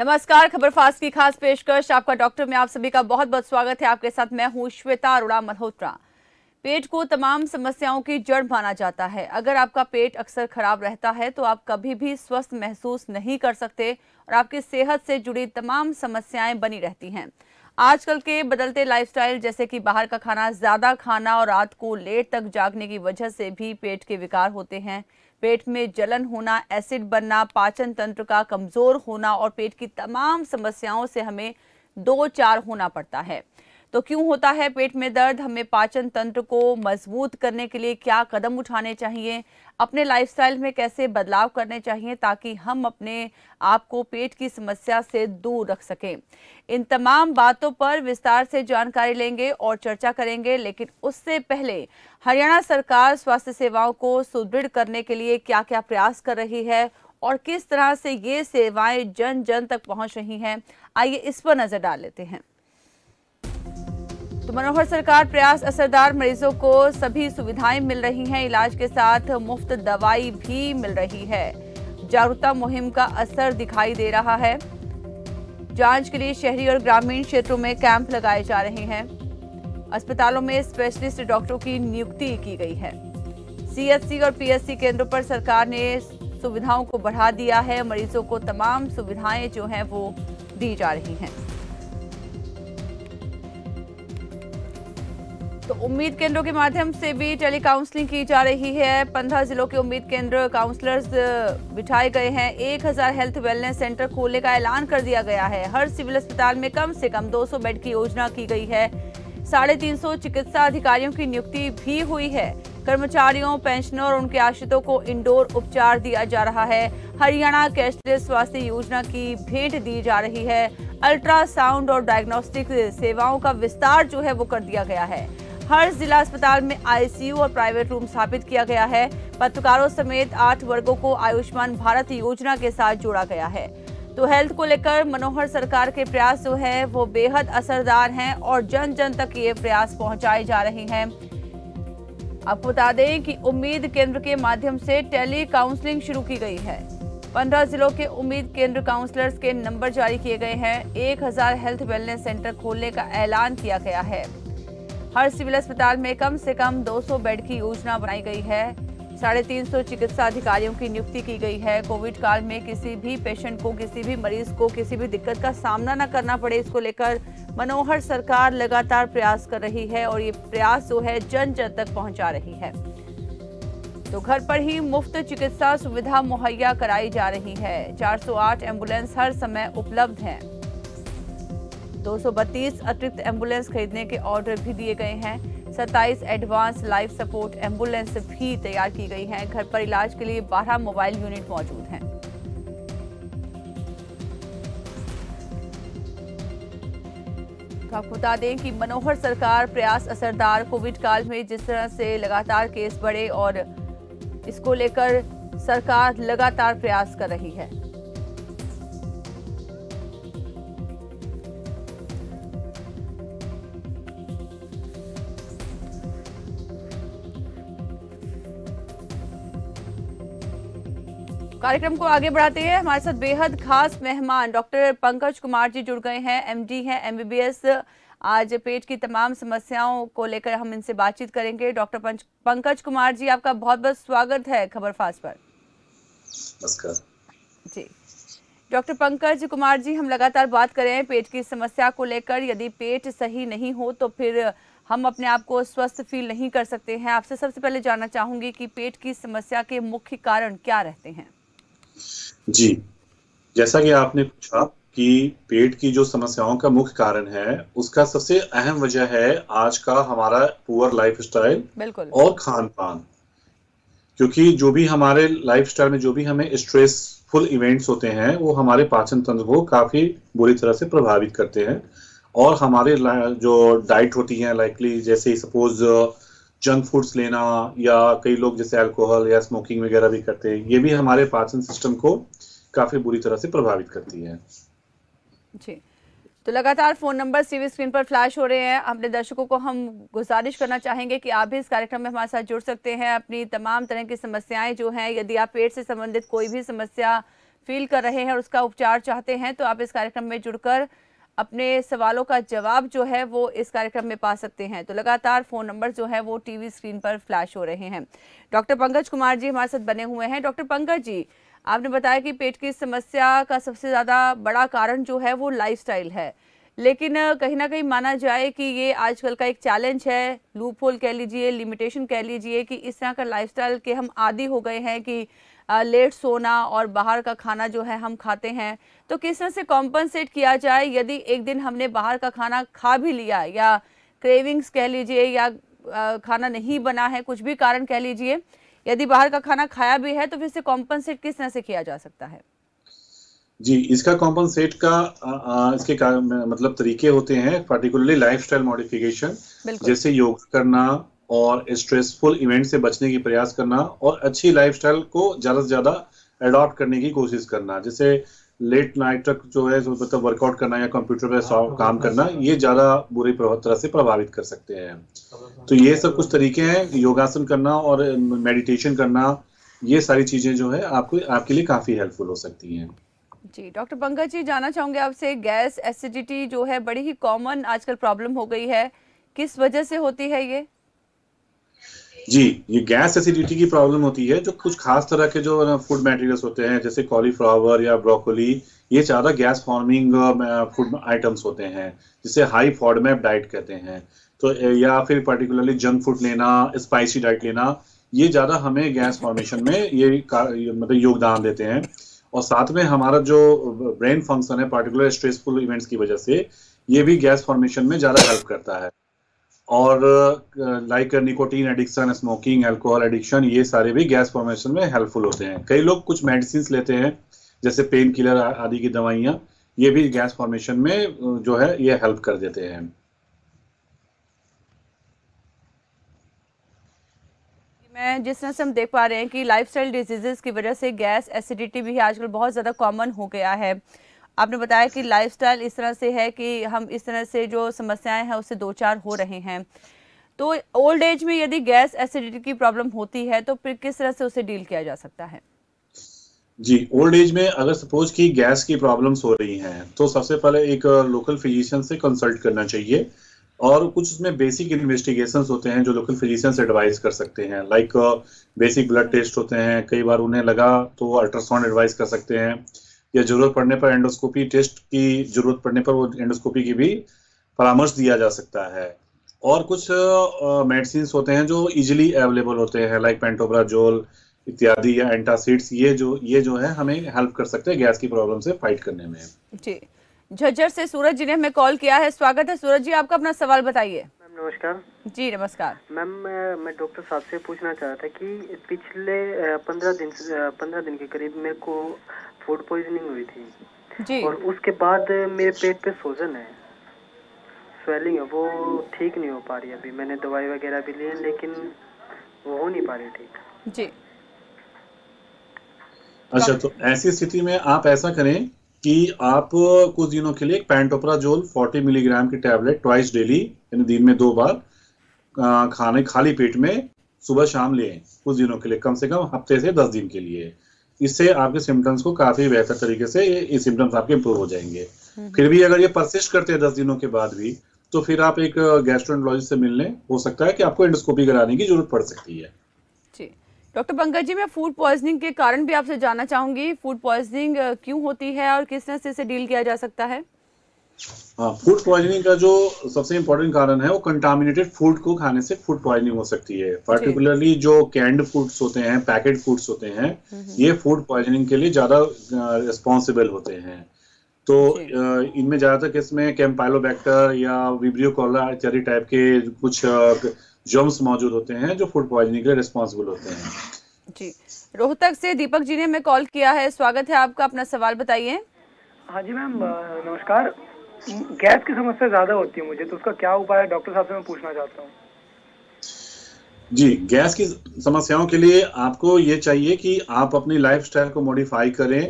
नमस्कार, खबर फास्ट की खास पेशकश आपका डॉक्टर में आप सभी का बहुत बहुत स्वागत है। आपके साथ मैं हूं श्वेता अरोड़ा मल्होत्रा। पेट को तमाम समस्याओं की जड़ माना जाता है। अगर आपका पेट अक्सर खराब रहता है तो आप कभी भी स्वस्थ महसूस नहीं कर सकते और आपकी सेहत से जुड़ी तमाम समस्याएं बनी रहती हैं। आजकल के बदलते लाइफस्टाइल जैसे कि बाहर का खाना, ज़्यादा खाना और रात को लेट तक जागने की वजह से भी पेट के विकार होते हैं। पेट में जलन होना, एसिड बनना, पाचन तंत्र का कमज़ोर होना और पेट की तमाम समस्याओं से हमें दो चार होना पड़ता है। तो क्यों होता है पेट में दर्द? हमें पाचन तंत्र को मजबूत करने के लिए क्या कदम उठाने चाहिए? अपने लाइफस्टाइल में कैसे बदलाव करने चाहिए ताकि हम अपने आप को पेट की समस्या से दूर रख सकें? इन तमाम बातों पर विस्तार से जानकारी लेंगे और चर्चा करेंगे। लेकिन उससे पहले हरियाणा सरकार स्वास्थ्य सेवाओं को सुदृढ़ करने के लिए क्या क्या प्रयास कर रही है और किस तरह से ये सेवाएं जन जन तक पहुँच रही हैं, आइए इस पर नजर डाल लेते हैं। तो मनोहर सरकार प्रयास असरदार, मरीजों को सभी सुविधाएं मिल रही हैं, इलाज के साथ मुफ्त दवाई भी मिल रही है। जागरूकता मुहिम का असर दिखाई दे रहा है। जांच के लिए शहरी और ग्रामीण क्षेत्रों में कैंप लगाए जा रहे हैं। अस्पतालों में स्पेशलिस्ट डॉक्टरों की नियुक्ति की गई है। सीएससी और पीएससी केंद्रों पर सरकार ने सुविधाओं को बढ़ा दिया है। मरीजों को तमाम सुविधाएं जो हैं वो दी जा रही हैं। तो उम्मीद केंद्रों के माध्यम से भी टेली काउंसलिंग की जा रही है। 15 जिलों के उम्मीद केंद्र काउंसलर्स बिठाए गए हैं। 1000 हेल्थ वेलनेस सेंटर खोलने का ऐलान कर दिया गया है। हर सिविल अस्पताल में कम से कम 200 बेड की योजना की गई है। 350 चिकित्सा अधिकारियों की नियुक्ति भी हुई है। कर्मचारियों, पेंशनर और उनके आश्रितों को इंडोर उपचार दिया जा रहा है। हरियाणा कैशलेस स्वास्थ्य योजना की भेंट दी जा रही है। अल्ट्रासाउंड और डायग्नोस्टिक सेवाओं का विस्तार जो है वो कर दिया गया है। हर जिला अस्पताल में आईसीयू और प्राइवेट रूम स्थापित किया गया है। पत्रकारों समेत 8 वर्गों को आयुष्मान भारत योजना के साथ जोड़ा गया है। तो हेल्थ को लेकर मनोहर सरकार के प्रयास जो है वो बेहद असरदार हैं और जन जन तक ये प्रयास पहुंचाए जा रहे हैं। आपको बता दें कि उम्मीद केंद्र के माध्यम से टेली काउंसलिंग शुरू की गई है। 15 जिलों के उम्मीद केंद्र काउंसलर्स के नंबर जारी किए गए हैं। 1000 हेल्थ वेलनेस सेंटर खोलने का ऐलान किया गया है। हर सिविल अस्पताल में कम से कम 200 बेड की योजना बनाई गई है। 350 चिकित्सा अधिकारियों की नियुक्ति की गई है। कोविड काल में किसी भी पेशेंट को, किसी भी मरीज को किसी भी दिक्कत का सामना न करना पड़े, इसको लेकर मनोहर सरकार लगातार प्रयास कर रही है और ये प्रयास जो है जन जन तक पहुंचा रही है। तो घर पर ही मुफ्त चिकित्सा सुविधा मुहैया कराई जा रही है। 408 एम्बुलेंस हर समय उपलब्ध है। 232 अतिरिक्त एम्बुलेंस खरीदने के ऑर्डर भी दिए गए हैं। 27 एडवांस लाइफ सपोर्ट एम्बुलेंस भी तैयार की गई हैं। घर पर इलाज के लिए 12 मोबाइल यूनिट मौजूद हैं। तो आपको बता दें कि मनोहर सरकार प्रयास असरदार। कोविड काल में जिस तरह से लगातार केस बढ़े और इसको लेकर सरकार लगातार प्रयास कर रही है। कार्यक्रम को आगे बढ़ाते हैं। हमारे साथ बेहद खास मेहमान डॉक्टर पंकज कुमार जी जुड़ गए हैं। एमडी हैं, एमबीबीएस। आज पेट की तमाम समस्याओं को लेकर हम इनसे बातचीत करेंगे। डॉक्टर पंकज कुमार जी, आपका बहुत बहुत स्वागत है खबर फास्ट पर। नमस्कार जी। डॉक्टर पंकज कुमार जी, हम लगातार बात कर रहे हैं पेट की समस्या को लेकर। यदि पेट सही नहीं हो तो फिर हम अपने आप को स्वस्थ फील नहीं कर सकते हैं। आपसे सबसे पहले जानना चाहूंगी कि पेट की समस्या के मुख्य कारण क्या रहते हैं? जी, जैसा कि आपने पूछा कि पेट की जो समस्याओं का मुख्य कारण है, उसका सबसे अहम वजह है आज का हमारा पुअर लाइफस्टाइल और खान पान। क्योंकि जो भी हमारे लाइफस्टाइल में जो भी हमें स्ट्रेसफुल इवेंट्स होते हैं वो हमारे पाचन तंत्र को काफी बुरी तरह से प्रभावित करते हैं और हमारे जो डाइट होती है, लाइकली जैसे सपोज जंक फूड्स लेना या कई लोग जैसे अल्कोहल या स्मोकिंग वगैरह भी करते हैं, ये भी हमारे पाचन सिस्टम को काफी बुरी तरह से प्रभावित करती है जी। तो लगातार फोन नंबर सीवी स्क्रीन पर फ्लैश हो रहे हैं। अपने दर्शकों को हम गुजारिश करना चाहेंगे कि आप भी इस कार्यक्रम में हमारे साथ जुड़ सकते हैं। अपनी तमाम तरह की समस्याएं जो हैं, यदि आप पेट से संबंधित कोई भी समस्या फील कर रहे हैं और उसका उपचार चाहते हैं तो आप इस कार्यक्रम में जुड़कर अपने सवालों का जवाब जो है वो इस कार्यक्रम में पा सकते हैं। तो लगातार फ़ोन नंबर जो है वो टीवी स्क्रीन पर फ्लैश हो रहे हैं। डॉक्टर पंकज कुमार जी हमारे साथ बने हुए हैं। डॉक्टर पंकज जी, आपने बताया कि पेट की समस्या का सबसे ज़्यादा बड़ा कारण जो है वो लाइफस्टाइल है, लेकिन कहीं ना कहीं माना जाए कि ये आजकल का एक चैलेंज है, लूप होल कह लीजिए, लिमिटेशन कह लीजिए, कि इस तरह का लाइफस्टाइल के हम आदी हो गए हैं कि लेट सोना और बाहर का खाना जो है हम खाते हैं। तो किस तरह से कॉम्पनसेट किया जाए यदि एक दिन हमने बाहर का खाना खा भी लिया या क्रेविंग्स कह लीजिए या खाना नहीं बना है, कुछ भी कारण कह लीजिए, यदि बाहर का खाना खाया भी है तो फिर इसे कॉम्पनसेट किस तरह से किया जा सकता है? जी, इसका कॉम्पनसेट का इसके मतलब तरीके होते हैं, पर्टिकुलरली लाइफस्टाइल मॉडिफिकेशन जैसे योग करना और स्ट्रेसफुल इवेंट से बचने की प्रयास करना और अच्छी लाइफस्टाइल को ज़्यादा से ज़्यादा अडॉप्ट करने की कोशिश करना, जैसे लेट नाइट तक जो है मतलब वर्कआउट करना या कंप्यूटर पर काम करना, ये ज़्यादा बुरी तरह से प्रभावित कर सकते हैं। तो ये सब कुछ तरीके हैं, योगासन करना और मेडिटेशन करना, ये सारी चीज़ें जो है आपको आपके लिए काफ़ी हेल्पफुल हो सकती हैं। जी डॉक्टर पंकज जी, जानना चाहूँगी आपसे, गैस एसिडिटी जो है बड़ी ही कॉमन आजकल प्रॉब्लम हो गई है, किस वजह से होती है ये? जी, ये गैस एसिडिटी की प्रॉब्लम होती है जो कुछ खास तरह के जो फूड मटेरियल्स होते हैं जैसे कॉलीफ्लावर या ब्रोकोली, ये ज़्यादा गैस फॉर्मिंग फूड आइटम्स होते हैं जिसे हाई फॉडमैप डाइट कहते हैं। तो या फिर पर्टिकुलरली जंक फूड लेना, स्पाइसी डाइट लेना, ये ज़्यादा हमें गैस फॉर्मेशन में ये मतलब योगदान देते हैं। और साथ में हमारा जो ब्रेन फंक्शन है पर्टिकुलर स्ट्रेसफुल इवेंट्स की वजह से, ये भी गैस फॉर्मेशन में ज़्यादा हेल्प करता है। और like nicotine addiction, smoking, alcohol addiction, ये सारे भी गैस फॉर्मेशन में हेल्पफुल होते हैं। कई लोग कुछ मेडिसिन लेते हैं जैसे पेन किलर आदि की दवाइयाँ, ये भी गैस फॉर्मेशन में जो है ये हेल्प कर देते हैं। मैं जिस तरह से हम देख पा रहे हैं कि लाइफस्टाइल डिजीजेस की वजह से गैस एसिडिटी भी आजकल बहुत ज़्यादा कॉमन हो गया है। आपने बताया कि लाइफस्टाइल इस तरह से है कि हम इस तरह से जो समस्याएं हैं उससे दो चार हो रहे हैं। तो ओल्ड एज में यदि गैस एसिडिटी की प्रॉब्लम होती है तो फिर किस तरह से उसे डील किया जा सकता है? जी, ओल्ड एज में अगर सपोज कि गैस की प्रॉब्लम्स हो रही हैं तो सबसे पहले एक लोकल फिजिशियन से कंसल्ट करना चाहिए और कुछ उसमें बेसिक इन्वेस्टिगेशंस होते हैं जो लोकल फिजिशियंस एडवाइस कर सकते हैं। लाइक बेसिक ब्लड टेस्ट होते हैं, कई बार उन्हें लगा तो अल्ट्रासाउंड एडवाइस कर सकते हैं या जरूरत पड़ने पर एंडोस्कोपी टेस्ट की जरूरत पड़ने पर वो एंडोस्कोपी की भी परामर्श दिया जा सकता है। और कुछ मेडिसिन होते हैं जो इजीली अवेलेबल होते हैं लाइक पैंटोप्राजोल इत्यादि या एंटासिड्स, ये जो है हमें हेल्प कर सकते हैं गैस की प्रॉब्लम से फाइट करने में। जी, झज्जर से सूरज जी ने हमें कॉल किया है, स्वागत है सूरज जी आपका, अपना सवाल बताइए। मैम नमस्कार। जी नमस्कार। मैम मैं डॉक्टर साहब से पूछना चाह रहा था कि पिछले 15 दिन के करीब मेरे को फूड पॉइजनिंग हुई थी जी, और उसके बाद मेरे पेट पे सूजन है, स्वेलिंग है, वो ठीक नहीं हो पा रही। अभी मैंने दवाई वगैरह भी ली है लेकिन वो हो नहीं पा रही ठीक जी। अच्छा, तो ऐसी स्थिति में आप ऐसा करें कि आप कुछ दिनों के लिए पैंटोप्राजोल 40 मिलीग्राम की टैबलेट ट्वाइस डेली यानी दिन में 2 बार खाने खाली पेट में सुबह शाम लें, कुछ दिनों के लिए, कम से कम हफ्ते से 10 दिन के लिए। इससे आपके सिम्टम्स को काफ़ी बेहतर तरीके से ये सिम्टम्स आपके इम्प्रूव हो जाएंगे। फिर भी अगर ये परसिस्ट करते हैं 10 दिनों के बाद भी, तो फिर आप एक गैस्ट्रोएंटरोलॉजिस्ट से मिलने, हो सकता है कि आपको एंडोस्कोपी कराने की जरूरत पड़ सकती है। जी डॉक्टर पंकज जी, मैं फूड पॉइजनिंग के कारण भी आपसे जानना चाहूंगी, फूड पॉइजनिंग क्यों होती है और किस तरह से इसे डील किया जा सकता है? हाँ, फूड पॉइजनिंग का जो सबसे इम्पोर्टेंट कारण है वो कंटामिनेटेड फूड को खाने से फूड पॉइजनिंग हो सकती है। पर्टिकुलरली जो कैंड फूड्स होते हैं, पैकेट फूड्स होते हैं, ये फूड पॉइजनिंग के लिए ज्यादा रिस्पॉन्सिबल होते हैं। तो इनमें ज्यादातर केस में कैम्पाइलोबैक्टर या विब्रियो कोला इत्यादि टाइप के कुछ जर्म्स मौजूद होते हैं जो फूड पॉइजनिंग के लिए रिस्पॉन्सिबल होते हैं। जी, रोहतक से दीपक जी ने हमें कॉल किया है, स्वागत है आपका, अपना सवाल बताइए। हाँ जी मैम नमस्कार, गैस की समस्या ज्यादा होती है मुझे, तो उसका क्या उपाय है डॉक्टर साहब से मैं पूछना चाहता हूँ। जी, गैस की समस्याओं के लिए आपको ये चाहिए कि आप अपनी लाइफस्टाइल को मॉडिफाई करें,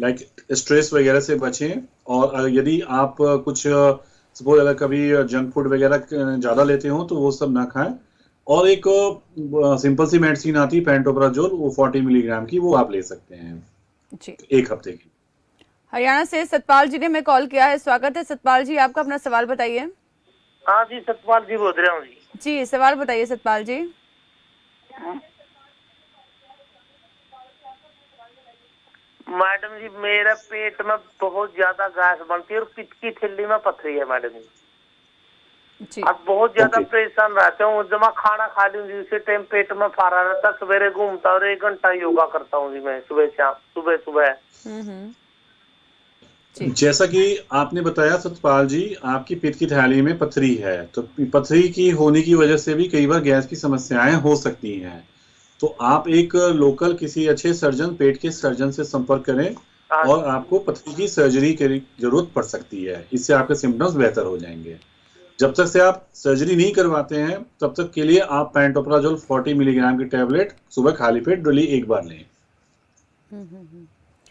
लाइक स्ट्रेस वगैरह से बचें। और यदि आप कुछ सपोज अगर कभी जंक फूड वगैरह ज़्यादा लेते हो तो वो सब ना खाएं। और एक सिंपल सी मेडिसिन आती है पैंटोप्राजोल, वो 40 मिलीग्राम की, वो आप ले सकते हैं। जी, एक हफ्ते की। हरियाणा से सतपाल जी ने हमें कॉल किया है, स्वागत है सतपाल जी आपका, अपना सवाल बताइए। हाँ जी, सतपाल जी बोल रहा हूँ जी, सवाल बताइए सतपाल जी। मैडम जी मेरा पेट में बहुत ज्यादा गैस बनती है और पित्त की थैली में पथरी है मैडम जी। अब बहुत ज्यादा परेशान रहता हूँ, जब मैं खाना खा लूँ जी उसी टाइम पेट में फारा रहता, सवेरे घूमता और 1 घंटा योगा करता हूँ जी मैं सुबह शाम सुबह सुबह। जैसा कि आपने बताया सतपाल जी, आपकी पेट की थैली में पथरी है, तो पथरी की होने की वजह से भी कई बार गैस की समस्याएं हो सकती है। तो आप एक लोकल किसी अच्छे सर्जन, पेट के सर्जन से संपर्क करें और आपको पथरी की सर्जरी की जरूरत पड़ सकती है, इससे आपके सिम्टम्स बेहतर हो जाएंगे। जब तक से आप सर्जरी नहीं करवाते हैं तब तक के लिए आप पैंटोप्राजोल 40 मिलीग्राम की टैबलेट सुबह खाली पेट डेली 1 बार लें,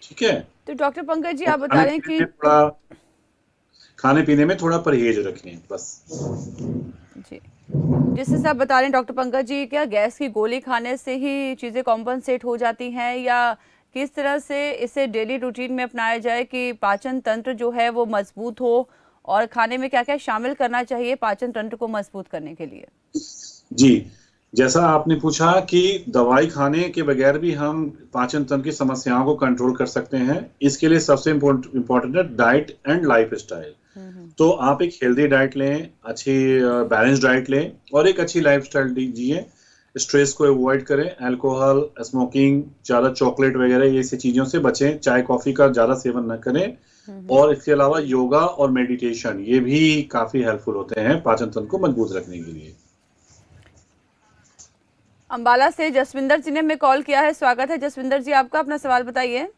ठीक है। तो डॉक्टर पंकज जी आप बता रहे हैं कि थोड़ा खाने पीने में थोड़ा परहेज रखें बस जी। जैसे सब बता रहे हैं डॉक्टर पंकज जी, क्या गैस की गोली खाने से ही चीज़ें कॉम्पनसेट हो जाती हैं, या किस तरह से इसे डेली रूटीन में अपनाया जाए कि पाचन तंत्र जो है वो मजबूत हो, और खाने में क्या क्या शामिल करना चाहिए पाचन तंत्र को मजबूत करने के लिए? जी, जैसा आपने पूछा कि दवाई खाने के बगैर भी हम पाचन तंत्र की समस्याओं को कंट्रोल कर सकते हैं, इसके लिए सबसे इम्पोर्टेंट है डाइट एंड लाइफस्टाइल। तो आप एक हेल्दी डाइट लें, अच्छी बैलेंस डाइट लें और एक अच्छी लाइफस्टाइल जिए, स्ट्रेस को अवॉइड करें, अल्कोहल, स्मोकिंग, ज़्यादा चॉकलेट वगैरह ये सब चीज़ों से बचें, चाय कॉफ़ी का ज़्यादा सेवन न करें, और इसके अलावा योगा और मेडिटेशन ये भी काफ़ी हेल्पफुल होते हैं पाचन तंत्र को मजबूत रखने के लिए। अम्बाला से जसविंदर जी ने हमें कॉल किया है, स्वागत है जसविंदर जी आपका, अपना सवाल बताइए।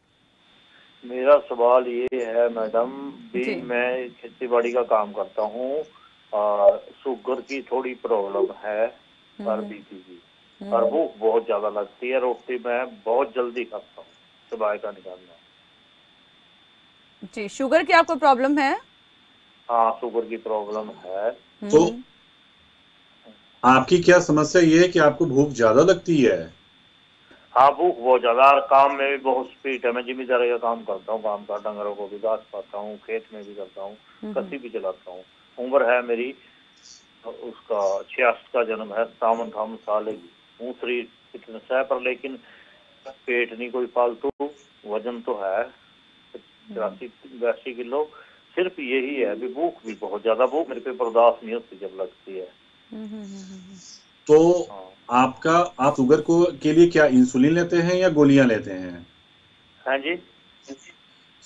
मेरा सवाल ये है मैडम भी, मैं खेती बाड़ी का काम करता हूँ, शुगर की थोड़ी प्रॉब्लम है और बीपी की, और भूख बहुत ज्यादा लगती है, रोटी मैं बहुत जल्दी खाता हूँ सुबह का निकालना जी। शुगर की आपको प्रॉब्लम है? हाँ, शुगर की प्रॉब्लम है। तो आपकी क्या समस्या ये है कि आपको भूख ज्यादा लगती है? हाँ, भूख बहुत ज्यादा, काम में भी बहुत स्पीड है, मैं जिम्मेदारी का काम करता हूँ, काम का डंगरों को भी घास पाता हूँ, खेत में भी करता हूँ, कसी भी चलाता हूँ। उम्र है मेरी उसका 66 का जन्म है, 57 साल है, दूसरी फिटनेस है पर लेकिन पेट नहीं कोई फालतू, वजन तो है 83-82 किलो, सिर्फ यही है भी भूख भी बहुत ज्यादा, भूख मेरे पे बर्दाश्त नहीं होती जब लगती है। तो आपका आप शुगर को के लिए क्या इंसुलिन लेते हैं या गोलियां लेते हैं? हाँ जी,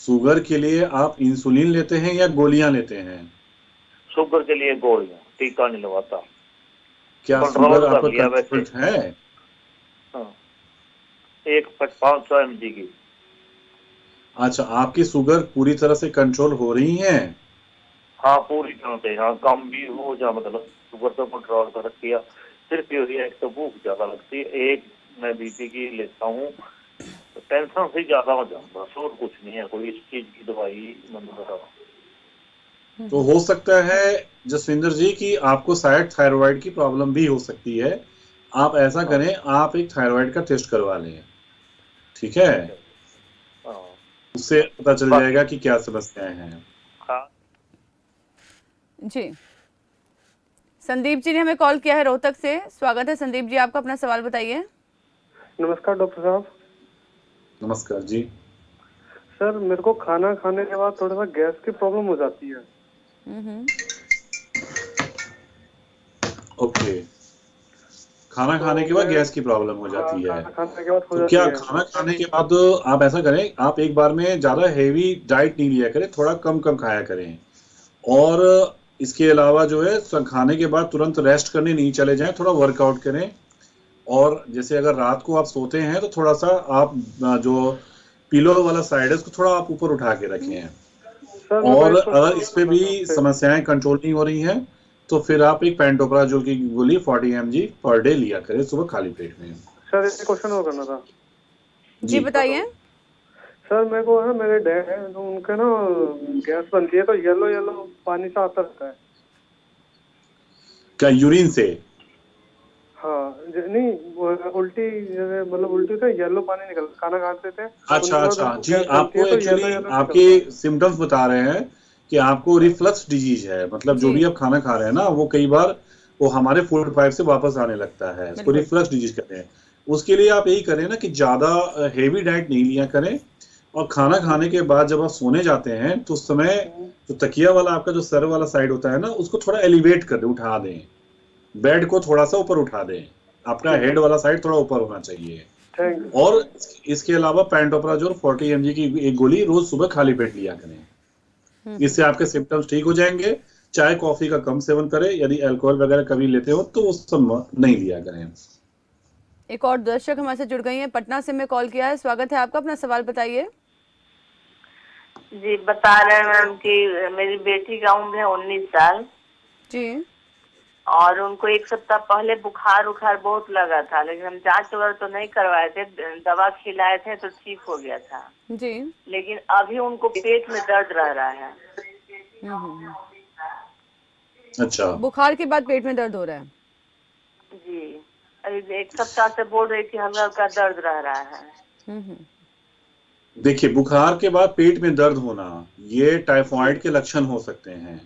शुगर के लिए आप इंसुलिन लेते हैं या गोलियां लेते हैं? शुगर के लिए गोलियां, टीका नहीं लगवाता। क्या शुगर आपका कंट्रोल है? हाँ, 1.5 mg की। अच्छा, आपकी शुगर पूरी तरह से कंट्रोल हो रही है? हाँ, पूरी तरह से। हाँ, कम भी हो जा, मतलब शुगर तो कंट्रोल कर रखी है, सिर्फ यही है तो भूख ज्यादा लगती है। एक मैं बीपी की लेता हूँ, टेंशन से ज्यादा हो जाता, और कुछ नहीं है, कोई इस चीज की दवाई मतलब। तो हो सकता है जसविंदर जी कि आपको शायद थायरॉइड की प्रॉब्लम भी हो सकती है। आप ऐसा करें, आप एक थायरॉइड का टेस्ट करवा लें, ठीक है, उससे पता चल जाएगा कि क्या समस्याएं हैं। हाँ जी, संदीप जी ने हमें कॉल किया है रोहतक से, स्वागत है संदीप जी आपका, अपना सवाल बताइए। नमस्कार डॉक्टर साहब। नमस्कार जी। सर मेरे को खाना खाने के बाद थोड़ा सा गैस की प्रॉब्लम हो जाती है। ओके, खाना खाने के बाद गैस की प्रॉब्लम हो जाती है। तो क्या खाना खाने के बाद आप ऐसा करें, आप एक बार में ज्यादा हेवी डाइट नहीं लिया करें, थोड़ा कम कम खाया करें, और इसके अलावा जो है खाने के बाद तुरंत रेस्ट करने नहीं चले जाएं, थोड़ा वर्कआउट करें, और जैसे अगर रात को आप सोते हैं तो थोड़ा सा आप जो पिलो वाला साइड है उसको थोड़ा आप ऊपर उठा के रखें। और अगर इस पे भी समस्याएं कंट्रोल नहीं हो रही हैं तो फिर आप एक पैंटोप्राजोल की गोली 40 mg पर डे लिया करें सुबह खाली पेट में। सर एक क्वेश्चन और करना था जी, बताइए। सर मेरे को है, मेरे डैड है, उनके ना गैस बनती है तो येलो येलो पानी सा आता रहता है। क्या यूरिन से? हाँ नहीं, उल्टी, मतलब उल्टी थे, येलो पानी निकल, खाना खाते थे। अच्छा अच्छा जी, आपको एक्चुअली आपके सिम्टम्स बता रहे हैं कि आपको रिफ्लक्स डिजीज है, मतलब जो भी आप खाना खा रहे हैं ना, वो कई बार वो हमारे फूड पाइप से वापस आने लगता है, इसको रिफ्लक्स डिजीज कहते हैं। उसके लिए आप यही करें ना कि ज्यादा हेवी डाइट नहीं लिया करें, और खाना खाने के बाद जब आप सोने जाते हैं तो उस समय जो तकिया वाला आपका जो सर वाला साइड होता है ना, उसको थोड़ा एलिवेट कर दें, उठा दें, बेड को थोड़ा सा ऊपर उठा दें, आपका हेड वाला साइड थोड़ा ऊपर होना चाहिए। और इसके अलावा पैंटोप्राजोल 40 mg की एक गोली रोज सुबह खाली पेट लिया करें, इससे आपके सिम्टम्स ठीक हो जाएंगे। चाय कॉफी का कम सेवन करें, यदि अल्कोहल वगैरह कभी लेते हो तो उस समय नहीं लिया करें। एक और दर्शक हमारे साथ जुड़ गई हैं, पटना से मैं कॉल किया है, स्वागत है आपका, अपना सवाल बताइए। जी बता रहे हैं मैम कि मेरी बेटी का उम्र है 19 साल जी, और उनको एक सप्ताह पहले बुखार उखार बहुत लगा था, लेकिन हम जांच वगैरह तो नहीं करवाए थे, दवा खिलाए थे तो ठीक हो गया था जी, लेकिन अभी उनको पेट में दर्द रह रहा है। अच्छा, बुखार के बाद पेट में दर्द हो रहा है जी, एक सप्ताह से बोल रही थी हम लोग का दर्द रह रहा है। देखिए, बुखार के बाद पेट में दर्द होना ये टाइफाइड के लक्षण हो सकते हैं,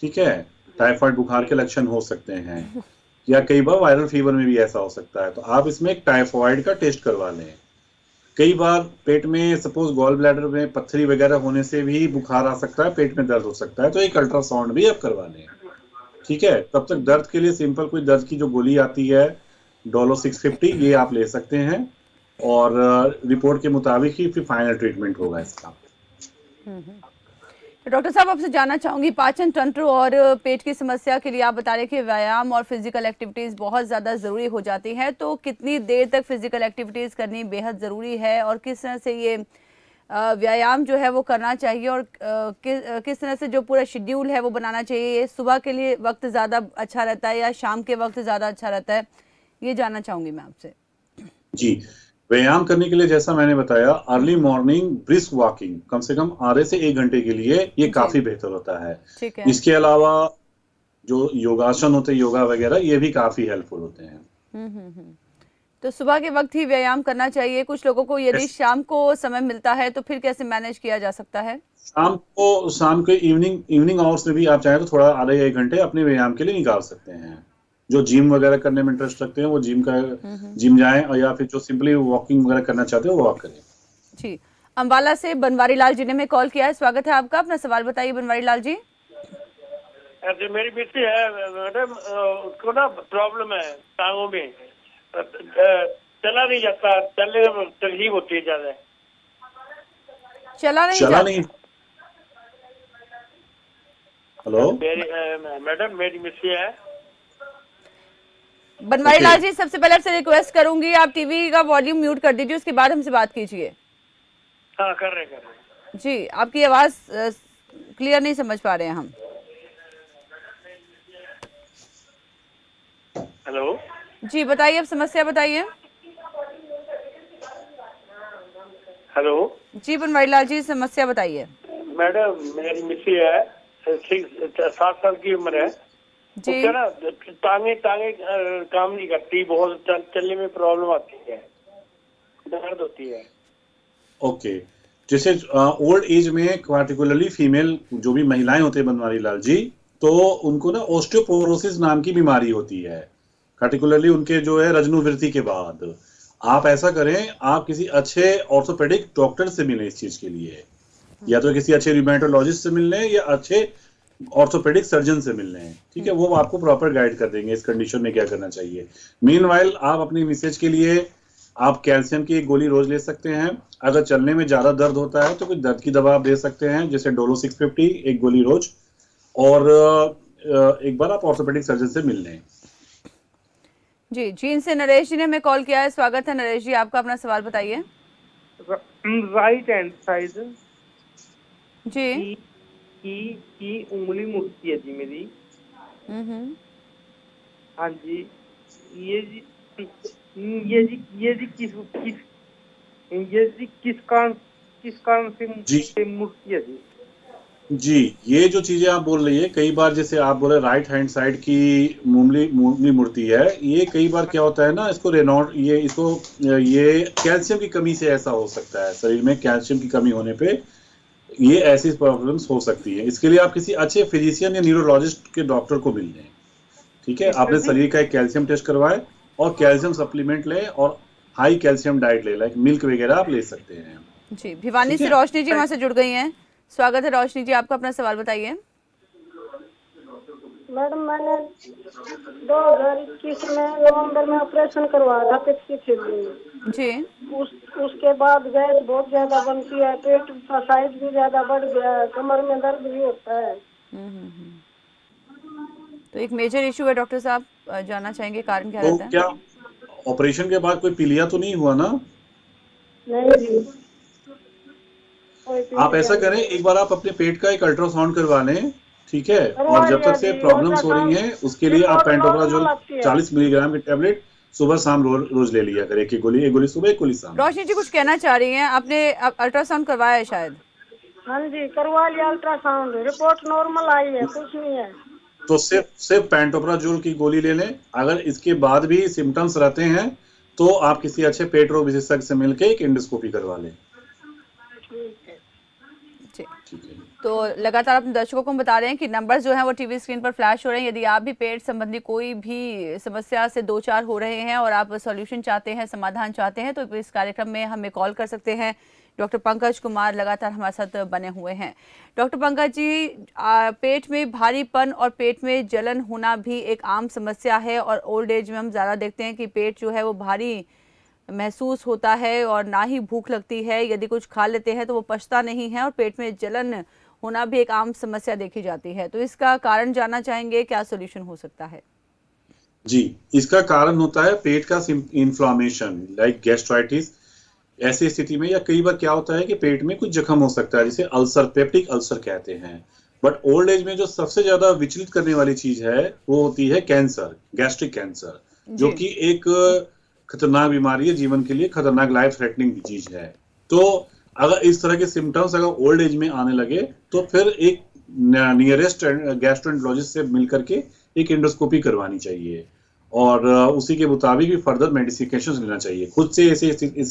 ठीक है, टाइफाइड बुखार के लक्षण हो सकते हैं, या कई बार वायरल फीवर में भी ऐसा हो सकता है। तो आप इसमें एक टाइफाइड का टेस्ट करवा लें। कई बार पेट में सपोज गॉल ब्लैडर में पत्थरी वगैरह होने से भी बुखार आ सकता है, पेट में दर्द हो सकता है, तो एक अल्ट्रासाउंड भी आप करवा लें, ठीक है। तब तक दर्द के लिए सिंपल कोई दर्द की जो गोली आती है डॉलो 650, ये आप ले सकते हैं, और रिपोर्ट के मुताबिक ही फिर फाइनल ट्रीटमेंट होगा इसका। डॉक्टर साहब, आपसे जानना चाहूंगी, पाचन तंत्र और पेट की समस्या के लिए आप बता रहे कि व्यायाम और फिजिकल एक्टिविटीज बहुत ज्यादा जरूरी हो जाती हैं, तो कितनी देर तक फिजिकल एक्टिविटीज करनी बेहद जरूरी है, और किस तरह से ये व्यायाम जो है वो करना चाहिए, और किस तरह से जो पूरा शेड्यूल है वो बनाना चाहिए, सुबह के लिए वक्त ज्यादा अच्छा रहता है या शाम के वक्त ज्यादा अच्छा रहता है, ये जानना चाहूंगी मैं आपसे जी। व्यायाम करने के लिए जैसा मैंने बताया, अर्ली मॉर्निंग ब्रिस्क वॉकिंग कम से कम आधे से 1 घंटे के लिए, ये काफी बेहतर होता है। इसके अलावा जो योगासन होते हैं, योगा वगैरह, ये भी काफी हेल्पफुल होते हैं। तो सुबह के वक्त ही व्यायाम करना चाहिए। कुछ लोगों को यदि शाम को समय मिलता है तो फिर कैसे मैनेज किया जा सकता है? शाम के इवनिंग आवर्स में भी आप चाहे तो थोड़ा आधे 1 घंटे अपने व्यायाम के लिए निकाल सकते हैं। जो जिम वगैरह करने में इंटरेस्ट रखते हैं वो जिम जाएं, और या फिर जो सिंपली वॉकिंग वगैरह करना चाहते हैं वो वॉक करें जी। अम्बाला से बनवारी लाल जी ने मैं कॉल किया है, स्वागत है आपका, अपना सवाल बताइए बनवारी लाल जी। जी मेरी बेटी है मैडम, उसको ना प्रॉब्लम है टांगों में, चला नहीं जाता, चलने में तकलीफ होती है ज्यादा, चला नहीं। हेलो मैडम, मेरी मिस्सी है बनवारी लाल जी, सबसे पहले आपसे रिक्वेस्ट करूंगी आप टीवी का वॉल्यूम म्यूट कर दीजिए, उसके बाद हमसे बात कीजिए। हाँ, कर रहे जी, आपकी आवाज क्लियर नहीं समझ पा रहे हैं हम। हेलो जी, बताइए आप समस्या बताइए। हेलो जी बनवारी लाल जी, समस्या बताइए। मैडम मेरी मिस्सी है, 7 साल की उम्र है जी, ना टांगे काम नहीं करती, बहुत चलने में प्रॉब्लम आती है, दर्द होती है। ओके, जैसे ओल्ड एज में पार्टिकुलरली फीमेल जो भी महिलाएं होते हैं बनवारी लाल जी, तो उनको ना ऑस्टियोपोरोसिस नाम की बीमारी होती है, पार्टिकुलरली उनके जो है रजनोवृत्ति के बाद। आप ऐसा करें, आप किसी अच्छे ऑर्थोपेडिक डॉक्टर से मिलें इस चीज के लिए, या तो किसी अच्छे रिमेटोलॉजिस्ट से मिल लें या अच्छे ऑर्थोपेडिक सर्जन से मिलने हैं, ठीक है, वो आपको प्रॉपर गाइड कर देंगे इस कंडीशन में क्या करना चाहिए। मीनवाइल आप अपनी मिसेज के लिए आप कैल्शियम की एक गोली रोज ले सकते हैं। अगर चलने में ज्यादा दर्द होता है तो कोई दर्द की दवा आप दे सकते हैं, जैसे डोलो 650 एक गोली रोज, और एक बार आप ऑर्थोपेडिक सर्जन से मिल लें जी। चीन से नरेश जी ने हमें कॉल किया है, स्वागत है नरेश जी आपका, अपना सवाल बताइए। राइट हैंड साइड जी की उंगली मुड़ती है जी मेरी, हाँ जी, ये जी किस कारण से मुड़ती है जी? जी, ये जो चीजें आप बोल रही है, कई बार जैसे आप बोले राइट हैंड साइड की मुंगली मुड़ती है, ये कई बार क्या होता है ना, इसको रेनॉल्ड ये कैल्शियम की कमी से ऐसा हो सकता है। शरीर में कैल्शियम की कमी होने पे ये ऐसी प्रॉब्लम्स हो सकती है। इसके लिए आप किसी अच्छे फिजिशियन या न्यूरोलॉजिस्ट के डॉक्टर को मिल लें, ठीक है। आपने शरीर का एक कैल्शियम टेस्ट करवाएं और कैल्शियम सप्लीमेंट लें और हाई कैल्शियम डाइट लें, लाइक मिल्क वगैरह आप ले सकते हैं। जी, भिवानी से रोशनी जी वहाँ से जुड़ गई हैं, स्वागत है रोशनी जी आपका, अपना सवाल बताइए। मैडम मैंने 2021 में नवंबर में ऑपरेशन करवाया था पेट की थैली में जी। उसके बाद गैस बहुत ज्यादा बनती है, पेट का साइज भी ज्यादा बढ़ गया है, कमर में दर्द भी होता है। तो एक मेजर इशू है, डॉक्टर साहब जानना चाहेंगे कारण क्या रहता है? क्या ऑपरेशन के बाद कोई पीलिया तो नहीं हुआ ना? नहीं जी। आप ऐसा करें, एक बार आप अपने पेट का एक अल्ट्रासाउंड करवा लें, ठीक है। और जब तक से प्रॉब्लम्स हो रही हैं उसके लिए आप पैंटोप्राजोल 40 मिलीग्राम की टैबलेट सुबह शाम रोज ले लिया करें, एक गोली सुबह एक गोली शाम। रोशनी जी कुछ कहना चाह रही हैं, आपने अल्ट्रासाउंड करवाया है शायद? हाँ जी, करवा लिया अल्ट्रासाउंड, रिपोर्ट नॉर्मल आई है, कुछ नहीं है। तो सिर्फ पैंटोप्राजोल की गोली ले लें। अगर इसके बाद भी सिम्टम्स रहते हैं तो आप किसी अच्छे पेट रोग विशेषज्ञ से मिलकर एक एंडोस्कोपी करवा लें। तो लगातार अपने दर्शकों को बता रहे हैं कि नंबर्स जो हैं वो टीवी स्क्रीन पर फ्लैश हो रहे हैं। यदि आप भी पेट संबंधी कोई भी समस्या से दो चार हो रहे हैं और आप सॉल्यूशन चाहते हैं, समाधान चाहते हैं, तो इस कार्यक्रम में हमें कॉल कर सकते हैं। डॉक्टर पंकज कुमार लगातार हमारे साथ बने हुए हैं। डॉक्टर पंकज जी, पेट में भारीपन और पेट में जलन होना भी एक आम समस्या है और ओल्ड एज में हम ज़्यादा देखते हैं कि पेट जो है वो भारी महसूस होता है और ना ही भूख लगती है, यदि कुछ खा लेते हैं तो वो पचता नहीं है और पेट में जलन होना भी एक आम समस्या देखी जाती है। तो इसका कारण जानना चाहेंगे, क्या सॉल्यूशन हो सकता है? जी, इसका कारण होता है पेट का इन्फ्लामेशन, लाइक गैस्ट्राइटिस। ऐसी स्थिति में या कई बार क्या होता है कि पेट में कुछ जख्म हो सकता है जिसे अल्सर, पेप्टिक अल्सर कहते हैं। बट ओल्ड एज में जो सबसे ज्यादा विचलित करने वाली चीज है वो होती है कैंसर, गैस्ट्रिक कैंसर, जो कि एक खतरनाक बीमारी है, जीवन के लिए खतरनाक, लाइफ थ्रेटनिंग डिजीज है। तो अगर इस तरह के सिम्टम्स अगर ओल्ड एज में आने लगे तो फिर एक नियरेस्ट गैस्ट्रोएंटरोलॉजिस्ट से मिलकर के एक एंडोस्कोपी करवानी चाहिए और उसी के मुताबिक भी फर्दर मेडिकेशंस लेना चाहिए। खुद से इस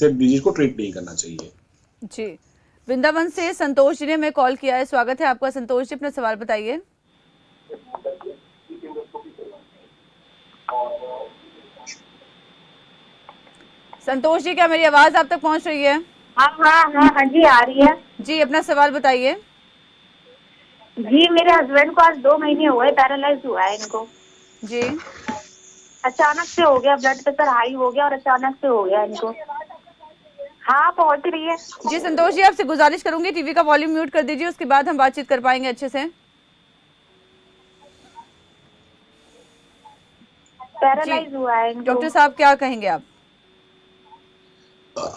डिजीज को ट्रीट नहीं करना चाहिए। जी, वृंदावन से संतोष जी ने हमें कॉल किया है, स्वागत है आपका संतोष जी, अपना सवाल बताइए। संतोष जी, क्या मेरी आवाज आप तक पहुंच रही है? हाँ जी, आ रही है जी, अपना सवाल बताइए। जी, मेरे हस्बैंड को आज 2 महीने हुए पैरालाइज हुआ है इनको जी। अचानक से हो गया, ब्लड प्रेशर हाई हो गया और अचानक से हो गया इनको। हाँ, पहुंच रही है जी। संतोष जी, आपसे गुजारिश करूंगी टीवी का वॉल्यूम म्यूट कर दीजिए, उसके बाद हम बातचीत कर पाएंगे अच्छे से। पैरालाइज हुआ है डॉक्टर साहब, क्या कहेंगे आप?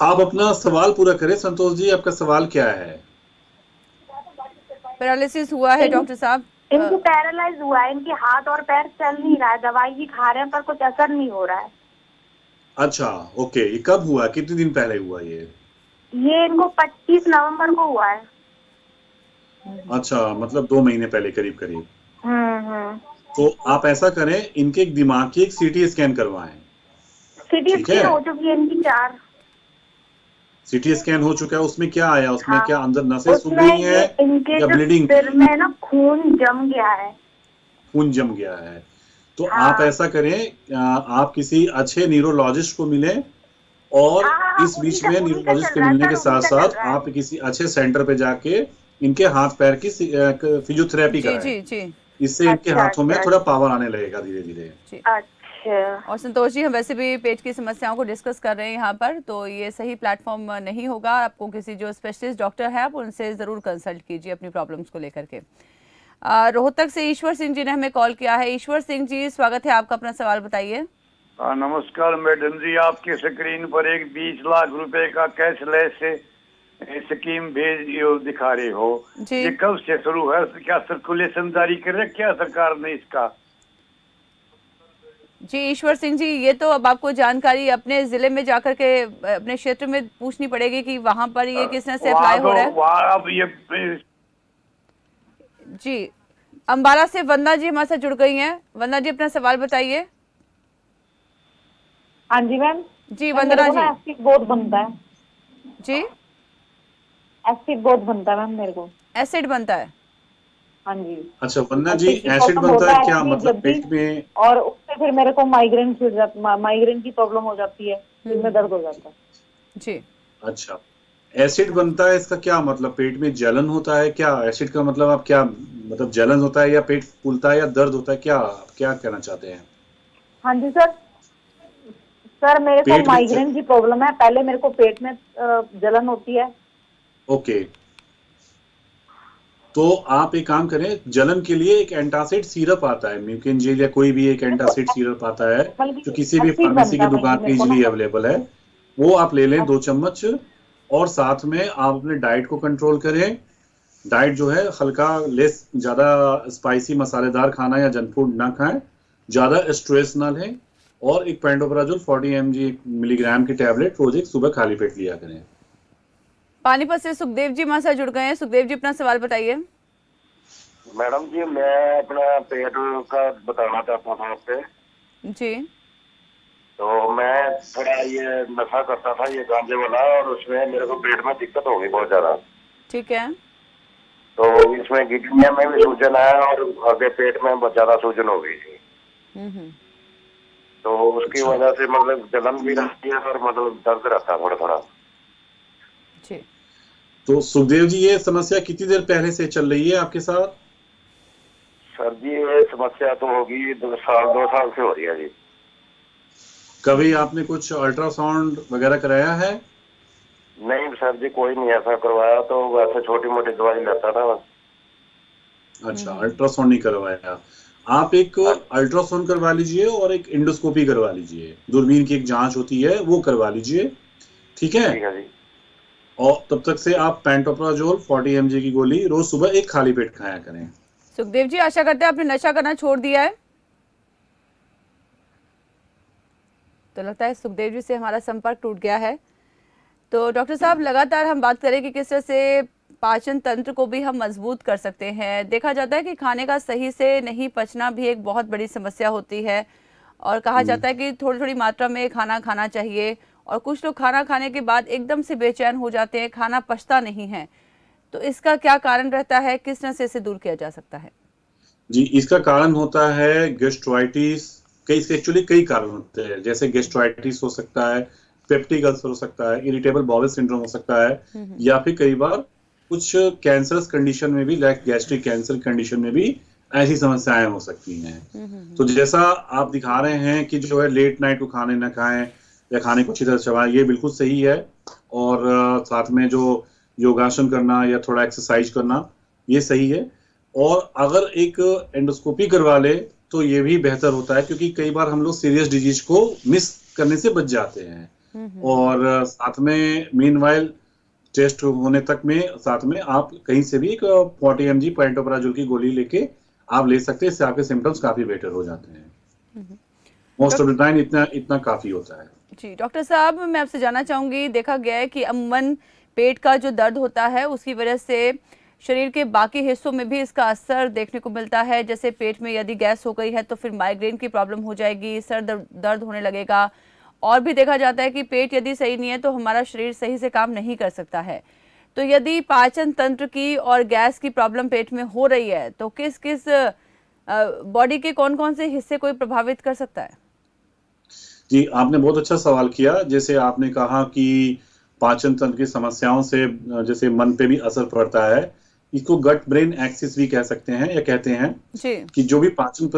आप अपना सवाल पूरा करें संतोष जी, आपका सवाल क्या है? पैरालिसिस हुआ है डॉक्टर साहब, इनको पैरालाइज हुआ है, इनके हाथ और पैर चल नहीं रहा है, दवाई भी खा रहे हैं पर कुछ असर नहीं हो रहा है। अच्छा, ओके, ये कब हुआ, कितने दिन पहले हुआ? ये इनको 25 नवंबर को हुआ है। अच्छा, मतलब 2 महीने पहले करीब करीब। तो आप ऐसा करें, इनके एक दिमाग की एक सीटी स्कैन करवाएं। सीटी स्कैन हो चुकी है इनकी 4। सीटी स्कैन हो चुका है, उसमें क्या आया? उसमें क्या अंदर नसें सूख गई हैं या ब्लीडिंग? सिर में ना खून जम गया है। खून जम गया है। तो आप ऐसा करें, आप किसी अच्छे न्यूरोलॉजिस्ट को मिलें और इस बीच में न्यूरोलॉजिस्ट के मिलने के साथ साथ आप किसी अच्छे सेंटर पे जाके इनके हाथ पैर की फिजियोथेरेपी कराएं। इससे इनके हाथों में थोड़ा पावर आने लगेगा धीरे धीरे। और संतोष जी, हम वैसे भी पेट की समस्याओं को डिस्कस कर रहे हैं यहाँ पर, तो ये सही प्लेटफॉर्म नहीं होगा। आपको किसी जो स्पेशलिस्ट डॉक्टर है आप उनसे ज़रूर कंसल्ट कीजिए अपनी प्रॉब्लम्स को लेकर के। रोहतक से ईश्वर सिंह जी ने हमें कॉल किया है। ईश्वर सिंह जी, स्वागत है आपका, अपना सवाल बताइए। नमस्कार मैडम जी, आपकी स्क्रीन पर एक 20 लाख रुपए का कैशलेस स्कीम भेज दिखा रहे हो, ये कब से शुरू है? क्या सर्कुलेशन जारी कर रहे क्या सरकार ने इसका? जी ईश्वर सिंह जी, ये तो अब आपको जानकारी अपने जिले में जाकर के अपने क्षेत्र में पूछनी पड़ेगी कि वहाँ पर ये किस तरह से अप्लाई हो रहा है। जी, अम्बाला से वंदना जी हमारे साथ जुड़ गई हैं। वंदना जी अपना सवाल बताइए। हाँ जी मैम जी, वंदना जी एसिड बहुत बनता है जी, एसिड बहुत बनता है मैम, मेरे को एसिड बनता है। हाँ जी। अच्छा वंदना जी, एसिड बनता है क्या मतलब पेट में? और उससे फिर मेरे को माइग्रेन छूट जाता, माइग्रेन की प्रॉब्लम हो जाती है, पेट में दर्द हो जाता है जी। अच्छा एसिड बनता है, इसका क्या मतलब? पेट में जलन होता है क्या? एसिड का मतलब आप क्या मतलब, जलन होता है या पेट फूलता है या दर्द होता है, क्या क्या कहना चाहते हैं? हाँ जी सर, सर मेरे को माइग्रेन की प्रॉब्लम है, पहले मेरे को पेट में जलन होती है। ओके, तो आप एक काम करें, जलन के लिए एक एंटासिड सिरप आता है, म्यूकिन जेल या कोई भी एक एंटासिड सिरप आता है जो किसी भी फार्मेसी की दुकान पे इजीली अवेलेबल है, वो आप ले लें 2 चम्मच, और साथ में आप अपने डाइट को कंट्रोल करें। डाइट जो है हल्का, लेस ज्यादा स्पाइसी मसालेदार खाना या जंक फूड ना खाएं, ज्यादा स्ट्रेस ना लें, और एक पैंटोप्राजोल 40 मिलीग्राम की टैबलेट रोज एक सुबह खाली पेट लिया करें। पानीपत से सुखदेव जी हमारे साथ जुड़ गए हैं। सुखदेव जी अपना सवाल बताइए। मैडम जी मैं अपना पेट का बताना चाहता था आपसे जी। तो मैं थोड़ा ये नशा करता था, ये गांजे वाला, और उसमें मेरे को पेट में दिक्कत हो गई बहुत ज्यादा। ठीक है। तो इसमें गिठलिया में भी सूजन है और आगे पेट में बहुत ज्यादा सूजन हो गई थी, तो उसकी वजह से मतलब जलन भी रहती है और मतलब दर्द रहता है थोड़ा थोड़ा। तो सुखदेव जी ये समस्या कितनी देर पहले से चल रही है आपके साथ? सर जी ये समस्या तो होगी 2 साल से हो रही है जी। कभी आपने कुछ अल्ट्रासाउंड वगैरह कराया है? नहीं सर जी कोई नहीं ऐसा करवाया, तो वैसे छोटी मोटी दवाई लेता था बस। अच्छा अल्ट्रासाउंड नहीं करवाया। आप एक अल्ट्रासाउंड करवा लीजिए और एक एंडोस्कोपी करवा लीजिए, दूरबीन की एक जांच होती है वो करवा लीजिए। ठीक है? ठीक है जी। और तब तक से आप पैंटोप्राजोल 40 mg की गोली रोज सुबह एक खाली पेट खाया करें। सुखदेव जी आशा करते हैं आपने नशा करना छोड़ दिया है। तो लगता है सुखदेव जी से हमारा संपर्क टूट गया है। तो डॉक्टर साहब लगातार हम बात करें कि किस तरह से पाचन तंत्र को भी हम मजबूत कर सकते हैं। देखा जाता है कि खाने का सही से नहीं पचना भी एक बहुत बड़ी समस्या होती है, और कहा जाता है कि थोड़ी थोड़ी मात्रा में खाना खाना चाहिए, और कुछ लोग खाना खाने के बाद एकदम से बेचैन हो जाते हैं, खाना पचता नहीं है। तो इसका क्या कारण रहता है, किस तरह से इसे दूर किया जा सकता है? जी इसका कारण होता है गैस्ट्राइटिस, कई कारण होते हैं, जैसे गैस्ट्राइटिस हो सकता है, पेप्टिक अल्सर हो सकता है, इरिटेबल बॉवेल सिंड्रोम हो सकता है, या फिर कई बार कुछ कैंसरस कंडीशन में भी, लाइक गैस्ट्रिक कैंसर कंडीशन में भी ऐसी समस्याएं हो सकती हैं। तो जैसा आप दिखा रहे हैं कि जो है लेट नाइट को खाने ना खाएं या खाने को अच्छी तरह चबाएं, ये बिल्कुल सही है, और साथ में जो योगासन करना या थोड़ा एक्सरसाइज करना ये सही है, और अगर एक एंडोस्कोपी करवा ले तो ये भी बेहतर होता है, क्योंकि कई बार हम लोग सीरियस डिजीज को मिस करने से बच जाते हैं। और साथ में मीनवाइल टेस्ट होने तक में साथ में आप कहीं से भी 40 mg पैंटोप्राजोल की गोली लेके आप ले सकते हैं, इससे आपके सिम्टम्स काफी बेटर हो जाते हैं। मोस्ट ऑफ द टाइम इतना काफी होता है जी। डॉक्टर साहब मैं आपसे जानना चाहूंगी, देखा गया है कि अमूमन पेट का जो दर्द होता है उसकी वजह से शरीर के बाकी हिस्सों में भी इसका असर देखने को मिलता है, जैसे पेट में यदि गैस हो गई है तो फिर माइग्रेन की प्रॉब्लम हो जाएगी, सर दर्द होने लगेगा, और भी देखा जाता है कि पेट यदि सही नहीं है तो हमारा शरीर सही से काम नहीं कर सकता है। तो यदि पाचन तंत्र की और गैस की प्रॉब्लम पेट में हो रही है तो किस किस बॉडी के कौन कौन से हिस्से को प्रभावित कर सकता है? जी आपने बहुत अच्छा सवाल किया। जैसे आपने कहा कि पाचन तंत्र की समस्याओं से जैसे मन पे भी असर पड़ता है, इसको गट ब्रेन एक्सिस भी कह सकते हैं या कहते हैं जी। कि जो भी पाचन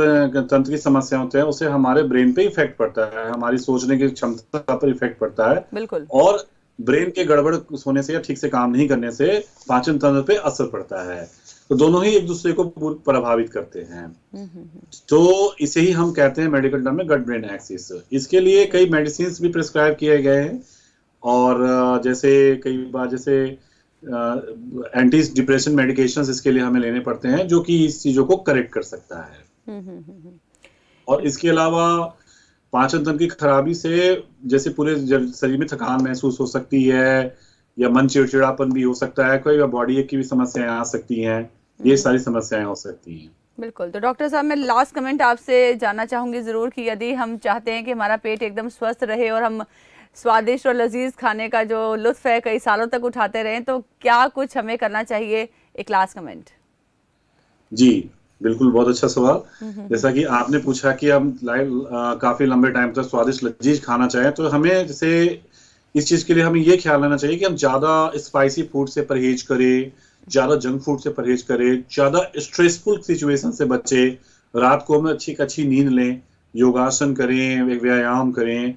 तंत्र की समस्या होते हैं उसे हमारे ब्रेन पे इफेक्ट पड़ता है, हमारी सोचने की क्षमता पर इफेक्ट पड़ता है। बिल्कुल। और ब्रेन के गड़बड़ होने से या ठीक से काम नहीं करने से पाचन तंत्र पे असर पड़ता है, तो दोनों ही एक दूसरे को प्रभावित करते हैं। तो इसे ही हम कहते हैं मेडिकल टर्म में गट ब्रेन एक्सिस। इसके लिए कई मेडिसिन भी प्रिस्क्राइब किए गए हैं, और जैसे कई बार जैसे एंटी डिप्रेशन मेडिकेशंस इसके लिए हमें लेने पड़ते हैं, जो कि इस चीजों को करेक्ट कर सकता है। और इसके अलावा पाचन तंत्र की खराबी से जैसे पूरे शरीर में थकान महसूस हो सकती है, या मन चिड़चिड़ापन भी हो सकता है, कोई बॉडी की भी समस्याएं आ सकती हैं। ये सारी समस्याएं हो सकती हैं। बिल्कुल। तो डॉक्टर साहब, मैं लास्ट कमेंट आपसे जानना चाहूंगी जरूर कि यदि हम चाहते हैं कि हमारा पेट एकदम स्वस्थ रहे और हम स्वादिष्ट और लजीज खाने का जो लुत्फ है कई सालों तक उठाते रहें, तो क्या कुछ हमें करना चाहिए? एक लास्ट कमेंट। जी बिल्कुल, बहुत अच्छा सवाल। जैसा कि आपने पूछा कि हम काफी लंबे टाइम तक स्वादिष्ट लजीज खाना चाहें, तो हमें जैसे इस चीज के लिए हमें ये ख्याल रखना चाहिए कि हम ज्यादा स्पाइसी फूड से परहेज करें, ज्यादा जंक फूड से परहेज करें, ज्यादा स्ट्रेसफुल सिचुएशन से बचे, रात को हम अच्छी नींद लें, योगासन करें, व्यायाम करें।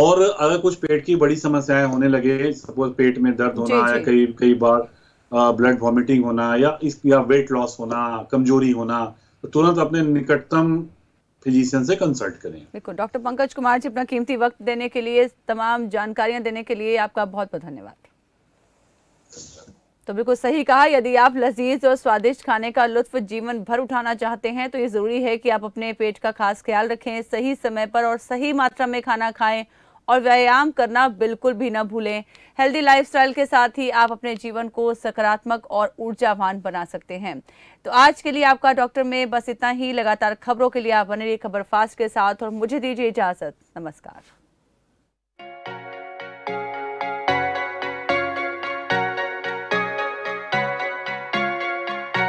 और अगर कुछ पेट की बड़ी समस्याएं होने लगे, सपोज पेट में दर्द होना या कई बार ब्लड वॉमिटिंग होना या वेट लॉस होना, कमजोरी होना, तो तुरंत अपने निकटतम फिजिशियन से कंसल्ट करें। बिल्कुल। डॉक्टर पंकज कुमार जी, अपना कीमती वक्त देने के लिए, तमाम जानकारियां देने के लिए आपका बहुत बहुत धन्यवाद। तो बिल्कुल सही कहा, यदि आप लजीज और स्वादिष्ट खाने का लुत्फ जीवन भर उठाना चाहते हैं तो ये ज़रूरी है कि आप अपने पेट का खास ख्याल रखें, सही समय पर और सही मात्रा में खाना खाएं और व्यायाम करना बिल्कुल भी ना भूलें। हेल्दी लाइफस्टाइल के साथ ही आप अपने जीवन को सकारात्मक और ऊर्जावान बना सकते हैं। तो आज के लिए आपका डॉक्टर में बस इतना ही। लगातार खबरों के लिए आप बने रहिए खबर फास्ट के साथ और मुझे दीजिए इजाज़त। नमस्कार।